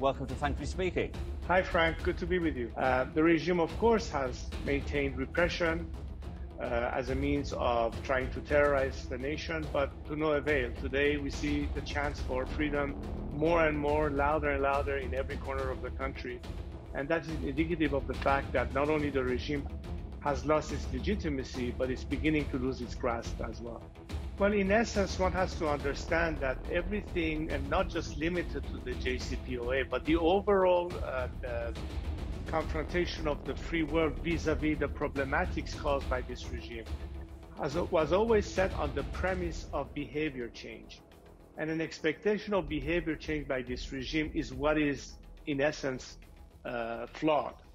welcome to Thankfully Speaking. Hi Frank, good to be with you. The regime of course has maintained repression as a means of trying to terrorize the nation, but to no avail. Today we see the chance for freedom more and more, louder and louder in every corner of the country. And that is indicative of the fact that not only the regime has lost its legitimacy, but it's beginning to lose its grasp as well. Well, in essence, one has to understand that everything, and not just limited to the JCPOA, but the overall confrontation of the free world vis-à-vis the problematics caused by this regime was always set on the premise of behavior change. And an expectation of behavior change by this regime is what is, in essence, flawed.